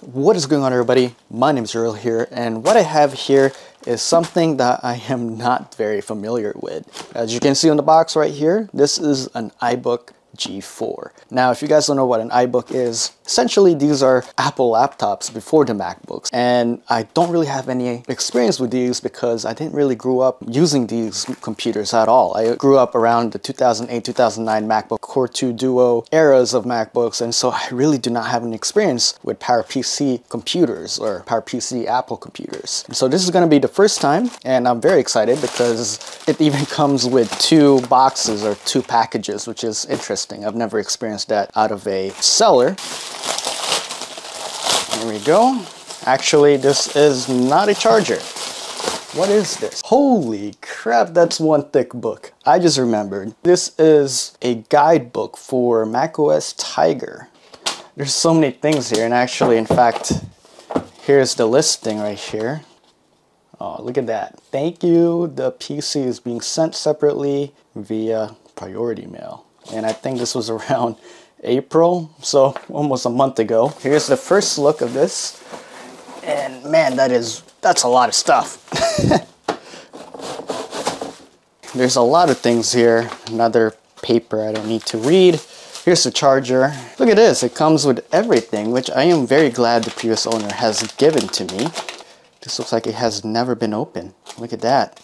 What is going on, everybody? My name is Uriel here, and what I have here is something that I am not very familiar with. As you can see on the box right here, this is an iBook G4. Now, if you guys don't know what an iBook is, essentially these are Apple laptops before the MacBooks, and I don't really have any experience with these because I didn't really grow up using these computers at all. I grew up around the 2008-2009 MacBook Core Duo eras of MacBooks, and so I really do not have an experience with PowerPC computers or PowerPC Apple computers. So this is going to be the first time, and I'm very excited because it even comes with two boxes or two packages, which is interesting. I've never experienced that out of a seller. Here we go. Actually, this is not a charger. What is this? Holy crap, that's one thick book. I just remembered. This is a guidebook for macOS Tiger. There's so many things here, and actually, in fact, here's the listing right here. Oh, look at that. Thank you. The PC is being sent separately via priority mail. And I think this was around April, so almost a month ago. Here's the first look of this, and man, that's a lot of stuff. There's a lot of things here. Another paper I don't need to read. Here's the charger. Look at this, it comes with everything, which I am very glad the previous owner has given to me. This looks like it has never been opened. Look at that.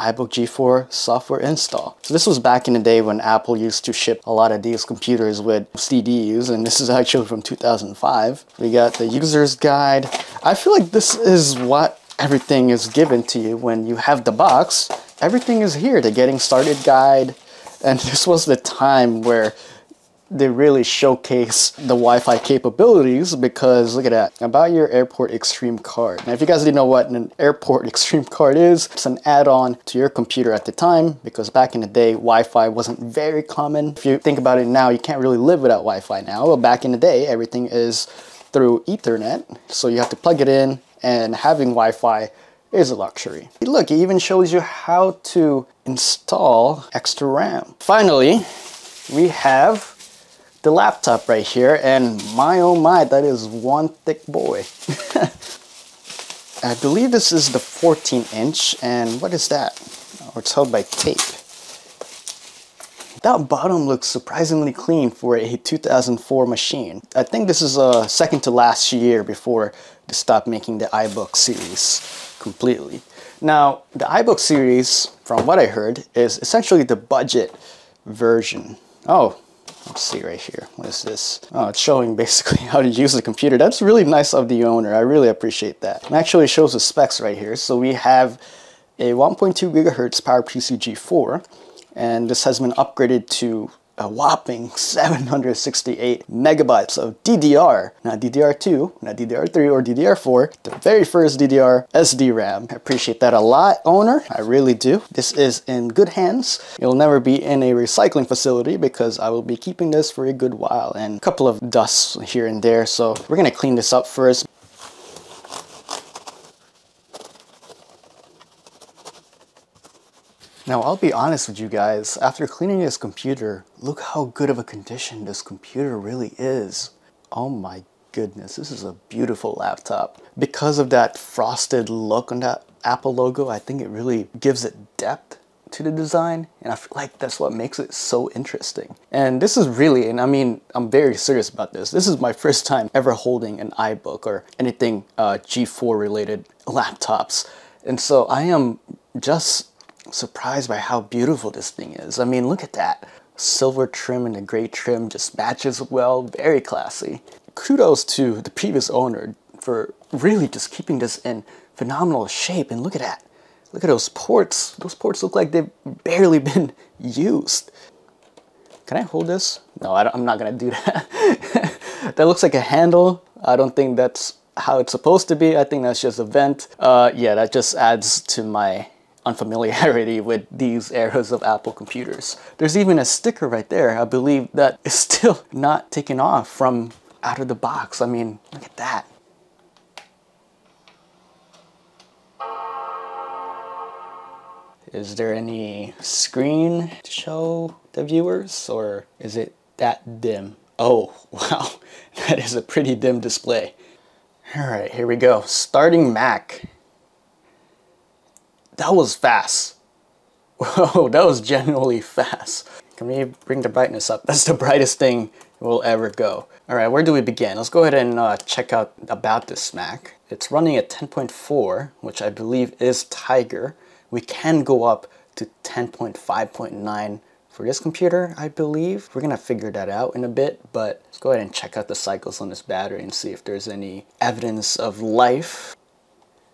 iBook G4 software install. So this was back in the day when Apple used to ship a lot of these computers with CDs, and this is actually from 2005. We got the user's guide. I feel like this is what everything is given to you when you have the box. Everything is here, the getting started guide, and this was the time where they really showcase the Wi-Fi capabilities because look at that. About your Airport Extreme card. Now, if you guys didn't know what an Airport Extreme card is, it's an add-on to your computer at the time because back in the day, Wi-Fi wasn't very common. If you think about it now, you can't really live without Wi-Fi now. Well, back in the day, everything is through Ethernet, so you have to plug it in, and having Wi-Fi is a luxury. Look, it even shows you how to install extra RAM. Finally, we have the laptop right here, and my oh my, that is one thick boy. I believe this is the 14-inch, and what is that? Oh, it's held by tape. That bottom looks surprisingly clean for a 2004 machine. I think this is a second to last year before they stopped making the iBook series completely. Now, the iBook series, from what I heard, is essentially the budget version. Oh. Let's see right here. What is this? Oh, it's showing basically how to use the computer. That's really nice of the owner. I really appreciate that. And actually shows the specs right here. So we have a 1.2 gigahertz PowerPC G4, and this has been upgraded to a whopping 768 megabytes of DDR, not DDR2, not DDR3 or DDR4, the very first DDR SDRAM. I appreciate that a lot, owner. I really do. This is in good hands. It'll never be in a recycling facility because I will be keeping this for a good while, and a couple of dusts here and there. So we're gonna clean this up first. Now, I'll be honest with you guys, after cleaning this computer, look how good of a condition this computer really is. Oh my goodness, this is a beautiful laptop. Because of that frosted look on that Apple logo, I think it really gives it depth to the design, and I feel like that's what makes it so interesting. And this is really, and I mean, I'm very serious about this. This is my first time ever holding an iBook or anything G4 related laptops. And so I am just surprised by how beautiful this thing is. I mean, look at that. Silver trim and the gray trim just matches well, very classy. Kudos to the previous owner for really just keeping this in phenomenal shape, and look at that. Look at those ports. Those ports look like they've barely been used. Can I hold this? No, I'm not gonna do that. That looks like a handle. I don't think that's how it's supposed to be. I think that's just a vent. Yeah, that just adds to my unfamiliarity with these eras of Apple computers. There's even a sticker right there, I believe, that is still not taken off from out of the box. I mean, look at that. Is there any screen to show the viewers, or is it that dim? Oh, wow, that is a pretty dim display. All right, here we go. Starting Mac. That was fast. Whoa, that was genuinely fast. Can we bring the brightness up? That's the brightest thing we'll ever go. All right, where do we begin? Let's go ahead and check out about this Mac. It's running at 10.4, which I believe is Tiger. We can go up to 10.5.9 for this computer, I believe. We're gonna figure that out in a bit, but let's go ahead and check out the cycles on this battery and see if there's any evidence of life.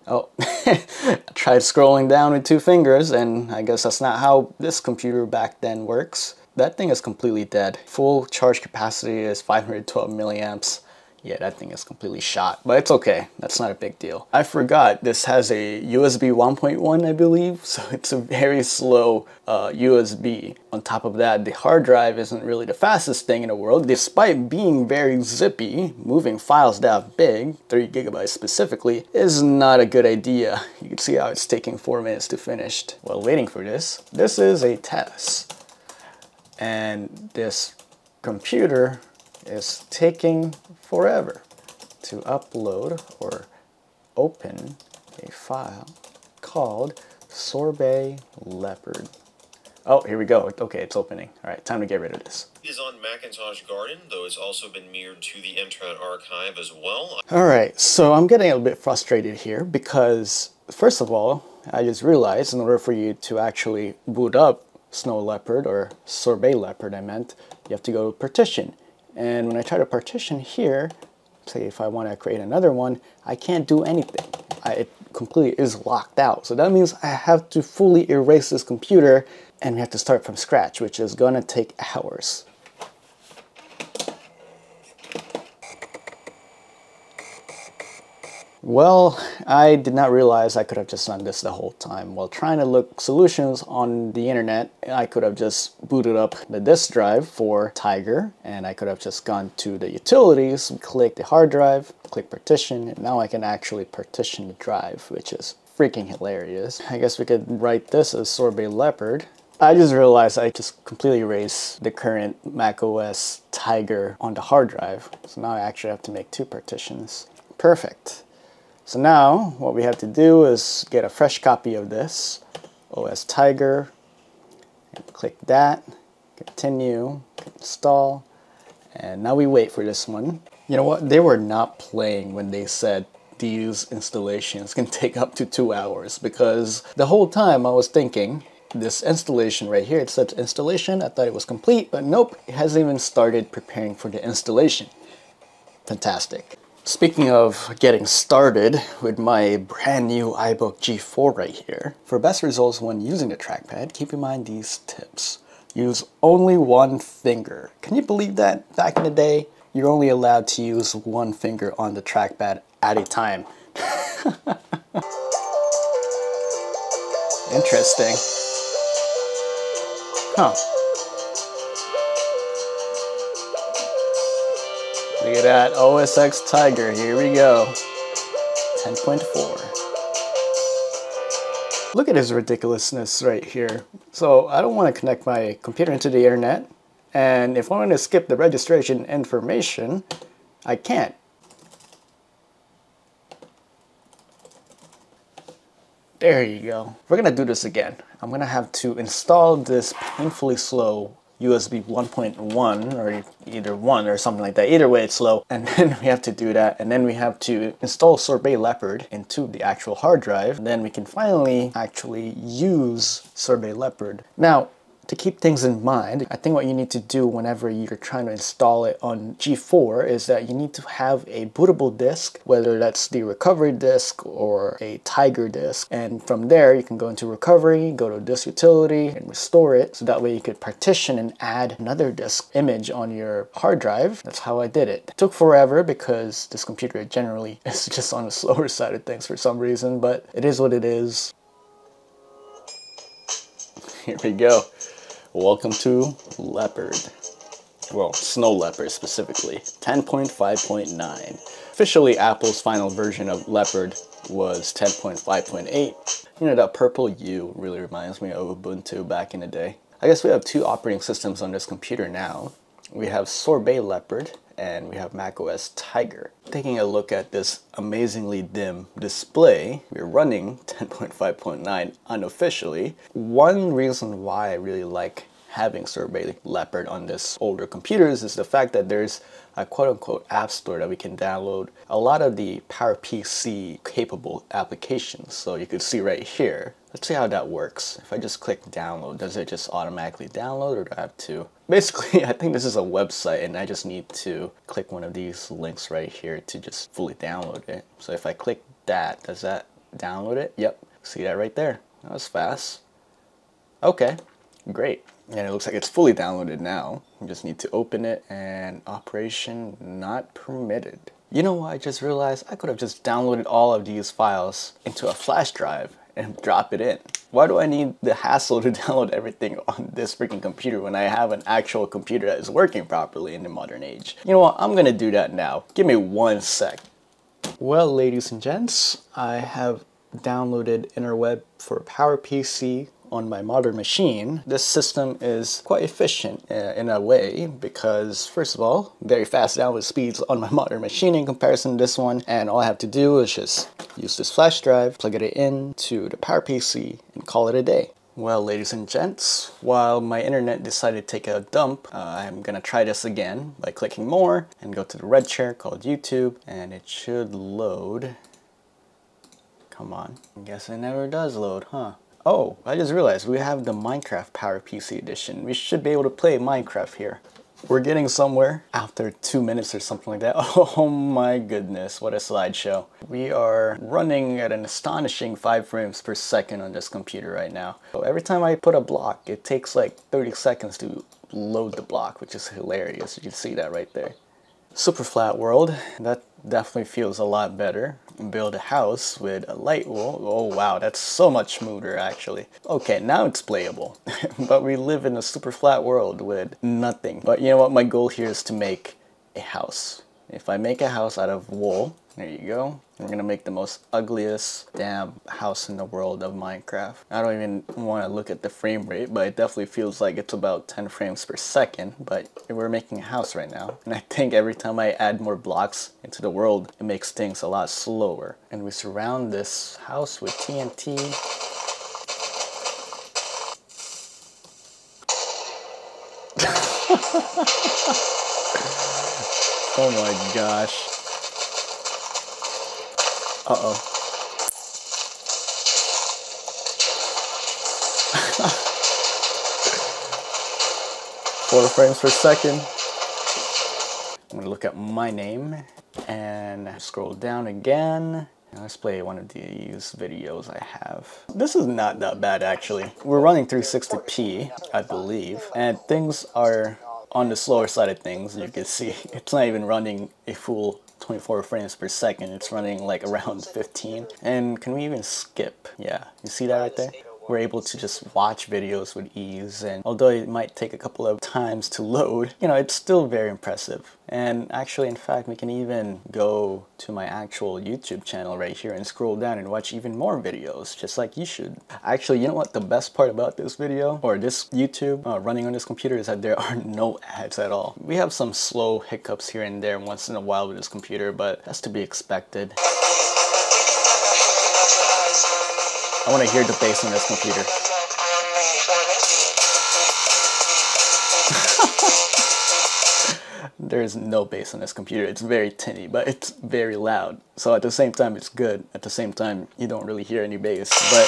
Oh, I tried scrolling down with two fingers, and I guess that's not how this computer back then works. That thing is completely dead. Full charge capacity is 512 milliamps. Yeah, that thing is completely shot, but it's okay. That's not a big deal. I forgot this has a USB 1.1, I believe, so it's a very slow USB. On top of that, the hard drive isn't really the fastest thing in the world, despite being very zippy. Moving files that big, 3 gigabytes specifically, is not a good idea. You can see how it's taking 4 minutes to finish. While waiting for this, this is a test. And this computer is taking forever to upload or open a file called Sorbet Leopard. Oh, here we go. Okay, it's opening. All right, time to get rid of this. It is on Macintosh Garden, though it's also been mirrored to the MTRAD archive as well. All right, so I'm getting a little bit frustrated here because, first of all, I just realized in order for you to actually boot up Snow Leopard, or Sorbet Leopard, I meant, you have to go to partition. And when I try to partition here, say if I want to create another one, I can't do anything. It completely is locked out. So that means I have to fully erase this computer and we have to start from scratch, which is gonna take hours. Well, I did not realize I could have just done this the whole time. While trying to look solutions on the internet, I could have just booted up the disk drive for Tiger, and I could have just gone to the utilities, click the hard drive, click partition, and now I can actually partition the drive, which is freaking hilarious. I guess we could write this as Sorbet Leopard. I just realized I just completely erased the current macOS Tiger on the hard drive. So now I actually have to make two partitions. Perfect. So now what we have to do is get a fresh copy of this OS Tiger and click that, continue, install, and now we wait for this one. You know what? They were not playing when they said these installations can take up to 2 hours, because the whole time I was thinking this installation right here, it said installation, I thought it was complete, but nope, it hasn't even started preparing for the installation. Fantastic. Speaking of getting started with my brand new iBook G4 right here, for best results when using the trackpad, keep in mind these tips. Use only one finger. Can you believe that? Back in the day, you're only allowed to use one finger on the trackpad at a time. Interesting. Huh. Look at that, OS X Tiger, here we go, 10.4. Look at his ridiculousness right here. So I don't want to connect my computer into the internet, and if I want to skip the registration information, I can't. There you go. We're going to do this again. I'm going to have to install this painfully slow USB 1.1 or either one or something like that. Either way it's slow, and then we have to do that, and then we have to install Sorbet Leopard into the actual hard drive, and then we can finally actually use Sorbet Leopard. Now, to keep things in mind, I think what you need to do whenever you're trying to install it on G4 is that you need to have a bootable disk, whether that's the recovery disk or a Tiger disk. And from there, you can go into recovery, go to disk utility and restore it. So that way you could partition and add another disk image on your hard drive. That's how I did it. It took forever because this computer generally is just on the slower side of things for some reason, but it is what it is. Here we go. Welcome to Leopard, well, Snow Leopard specifically, 10.5.9. Officially, Apple's final version of Leopard was 10.5.8. You know, that purple U really reminds me of Ubuntu back in the day. I guess we have two operating systems on this computer now. We have Sorbet Leopard and we have macOS Tiger. Taking a look at this amazingly dim display, we're running 10.5.9 unofficially. One reason why I really like having Sorbet Leopard on this older computers is the fact that there's a quote-unquote app store that we can download a lot of the PowerPC capable applications. So you can see right here, let's see how that works. If I just click download, does it just automatically download or do I have to? Basically, I think this is a website and I just need to click one of these links right here to just fully download it. So if I click that, does that download it? Yep, see that right there. That was fast. Okay, great. And it looks like it's fully downloaded now. You just need to open it and operation not permitted. You know what, I just realized I could have just downloaded all of these files into a flash drive and drop it in. Why do I need the hassle to download everything on this freaking computer when I have an actual computer that is working properly in the modern age? You know what, I'm gonna do that now. Give me one sec. Well, ladies and gents, I have downloaded Interweb for PowerPC on my modern machine. This system is quite efficient in a way because, first of all, very fast download speeds on my modern machine in comparison to this one, and all I have to do is just use this flash drive, plug it in to the PowerPC, and call it a day. Well, ladies and gents, while my internet decided to take a dump, I'm gonna try this again by clicking more and go to the red chair called YouTube, and it should load. Come on. I guess it never does load, huh? Oh, I just realized we have the Minecraft PowerPC edition. We should be able to play Minecraft here. We're getting somewhere after 2 minutes or something like that. Oh my goodness, what a slideshow. We are running at an astonishing 5 frames per second on this computer right now. So every time I put a block, it takes like 30 seconds to load the block, which is hilarious. You can see that right there. Super flat world. That definitely feels a lot better. Build a house with a light wool. Oh wow, that's so much smoother actually. Okay, now it's playable. But we live in a super flat world with nothing. But you know what, my goal here is to make a house. If I make a house out of wool, there you go. We're gonna make the most ugliest damn house in the world of Minecraft. I don't even want to look at the frame rate, but it definitely feels like it's about 10 frames per second, but we're making a house right now. And I think every time I add more blocks into the world, it makes things a lot slower. And we surround this house with TNT. Oh my gosh. Uh-oh. Four frames per second. I'm gonna look at my name and scroll down again. Now let's play one of these videos I have. This is not that bad, actually. We're running 360p, I believe, and things are on the slower side of things. You can see it's not even running a full 24 frames per second. It's running like around 15. And can we even skip? Yeah, you see that right there? We're able to just watch videos with ease, and although it might take a couple of times to load, you know, it's still very impressive. And actually, in fact, we can even go to my actual YouTube channel right here and scroll down and watch even more videos, just like you should. Actually, you know what the best part about this video, or this YouTube running on this computer, is that there are no ads at all. We have some slow hiccups here and there once in a while with this computer, but that's to be expected. I want to hear the bass on this computer. There is no bass on this computer. It's very tinny, but it's very loud. So at the same time, it's good. At the same time, you don't really hear any bass, but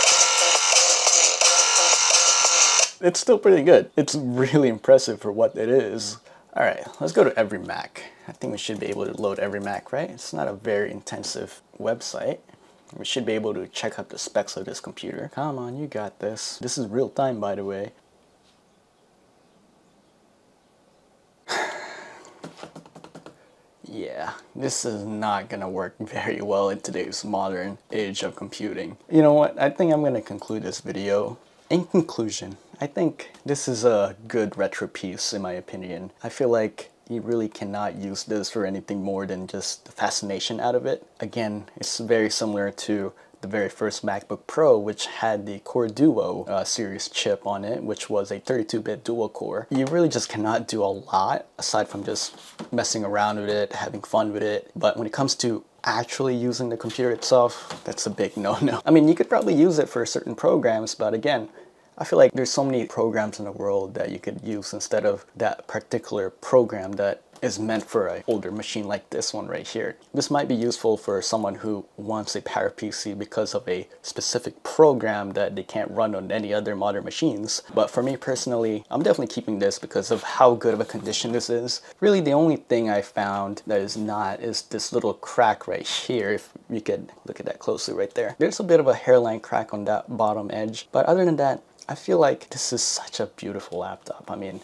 it's still pretty good. It's really impressive for what it is. All right, let's go to EveryMac. I think we should be able to load EveryMac, right? It's not a very intensive website. We should be able to check out the specs of this computer. Come on, you got this. This is real time, by the way. Yeah, this is not gonna work very well in today's modern age of computing. You know what? I think I'm gonna conclude this video. In conclusion, I think this is a good retro piece, in my opinion. I feel like you really cannot use this for anything more than just the fascination out of it. Again, it's very similar to the very first MacBook Pro, which had the Core Duo series chip on it, which was a 32-bit dual core. You really just cannot do a lot aside from just messing around with it, having fun with it. But when it comes to actually using the computer itself, that's a big no-no. I mean, you could probably use it for certain programs, but again, I feel like there's so many programs in the world that you could use instead of that particular program that is meant for an older machine like this one right here. This might be useful for someone who wants a PowerPC because of a specific program that they can't run on any other modern machines. But for me personally, I'm definitely keeping this because of how good of a condition this is. Really, the only thing I found that is not is this little crack right here. If you could look at that closely right there. There's a bit of a hairline crack on that bottom edge. But other than that, I feel like this is such a beautiful laptop. I mean,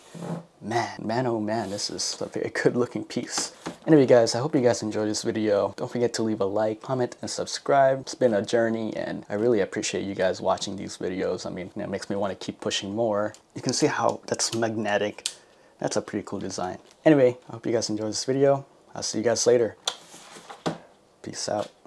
man, oh man, this is a very good looking piece. Anyway guys, I hope you guys enjoyed this video. Don't forget to leave a like, comment, and subscribe. It's been a journey and I really appreciate you guys watching these videos. I mean, it makes me want to keep pushing more. You can see how that's magnetic. That's a pretty cool design. Anyway, I hope you guys enjoyed this video. I'll see you guys later. Peace out.